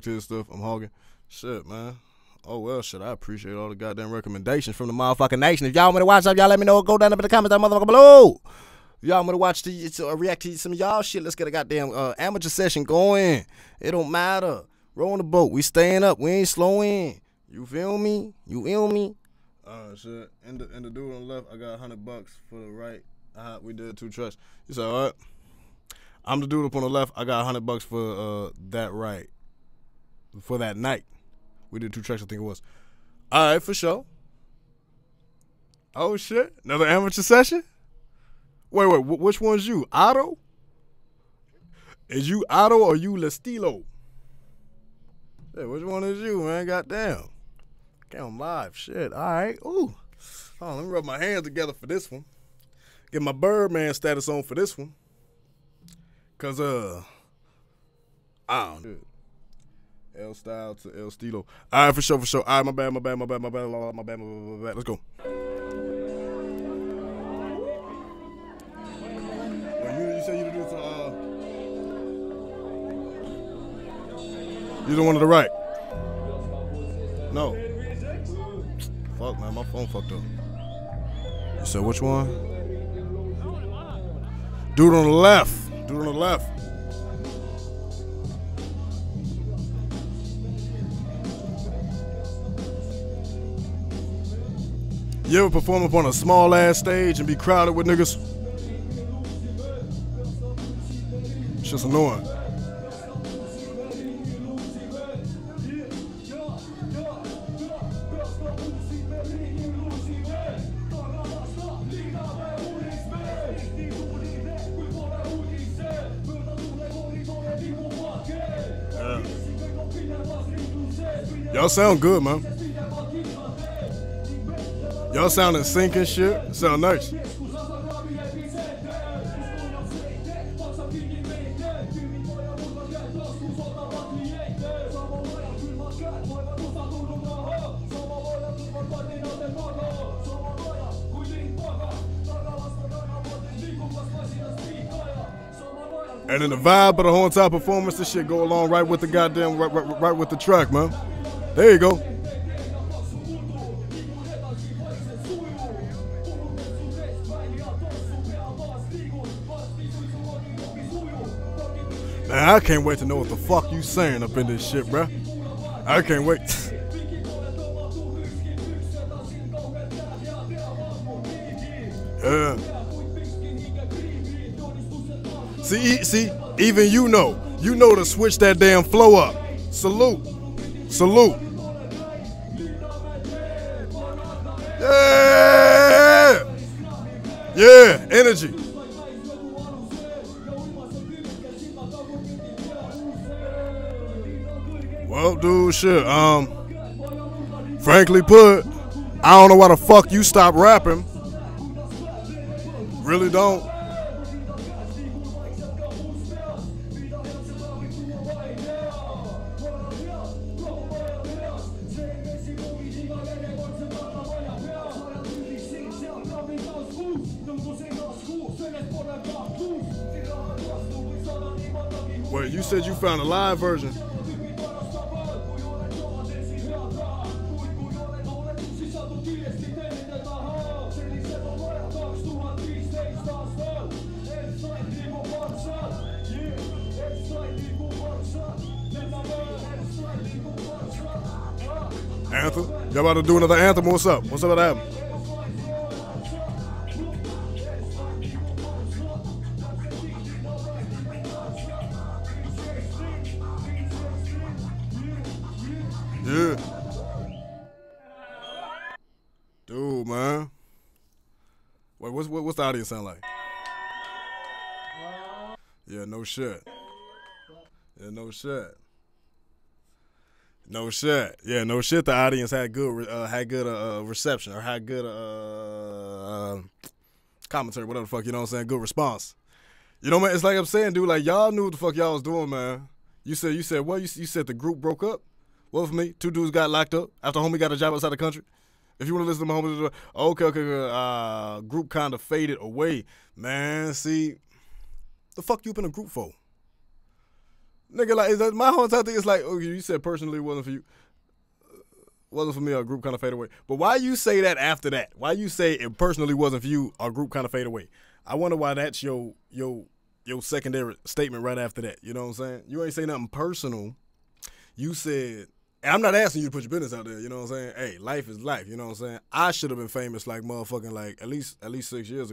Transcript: character and stuff I'm hogging. Shit, man. Oh, well, shit, I appreciate all the goddamn recommendations from the motherfucking nation. If y'all want to watch something, y'all let me know. Go down up in the comments, that motherfucker below. Y'all want to watch, react to some of y'all shit. Let's get a goddamn amateur session going. It don't matter. Roll on the boat. We staying up. We ain't slowing. You feel me? You feel me? Shit. And the dude on the left, I got $100 for the right. We did two trucks. You said, all right. I'm the dude up on the left. I got $100 for that right. For that night. We did two tracks, I think it was. All right, for sure. Oh, shit. Another amateur session? Wait. Which one's you? Otto? Is you Otto or you Lsteelo? Hey, which one is you, man? Goddamn. Damn live. Shit. All right. Ooh. Oh, let me rub my hands together for this one. Get my Birdman status on for this one. Because, I don't know. L style to Lsteelo. All right, for sure. All right, my bad. Let's go. You said you do it to, you the one to the right. No. Fuck, man, my phone fucked up. You said which one? Dude on the left. You ever perform up on a small ass stage and be crowded with niggas? It's just annoying. Yeah. Y'all sound good, man. Y'all sound in sync and shit. Sound nice. And then the vibe of the whole entire performance, this shit go along right with the goddamn, right with the track, man. There you go. Man, I can't wait to know what the fuck you saying up in this shit, bruh. I can't wait. Yeah. See, even you know to switch that damn flow up. Salute. Yeah, energy. Well, dude, shit, frankly put, I don't know why the fuck you stopped rapping. Really don't. Wait, you said you found a live version? Anthem? Y'all about to do another anthem? What's up? What's up with that? Yeah. Dude, man. Wait, what's the audience sound like? Yeah, no shit. Yeah, no shit. No shit. Yeah, no shit. The audience had good reception or had good commentary, whatever the fuck, you know what I'm saying? Good response. You know, man, it's like I'm saying, dude, like y'all knew what the fuck y'all was doing, man. You said what? You said the group broke up? Well, for me, two dudes got locked up after homie got a job outside the country. If you want to listen to my homie, okay. Group kind of faded away. Man, see, the fuck you been a group for? Nigga, like, is that my whole entire thing is like, okay, you said personally wasn't for you. Wasn't for me, our group kind of fade away. But why you say that after that? Why you say it personally wasn't for you, our group kind of fade away? I wonder why that's your secondary statement right after that. You know what I'm saying? You ain't say nothing personal. You said, and I'm not asking you to put your business out there. You know what I'm saying? Hey, life is life. You know what I'm saying? I should have been famous like motherfucking like at least 6 years ago.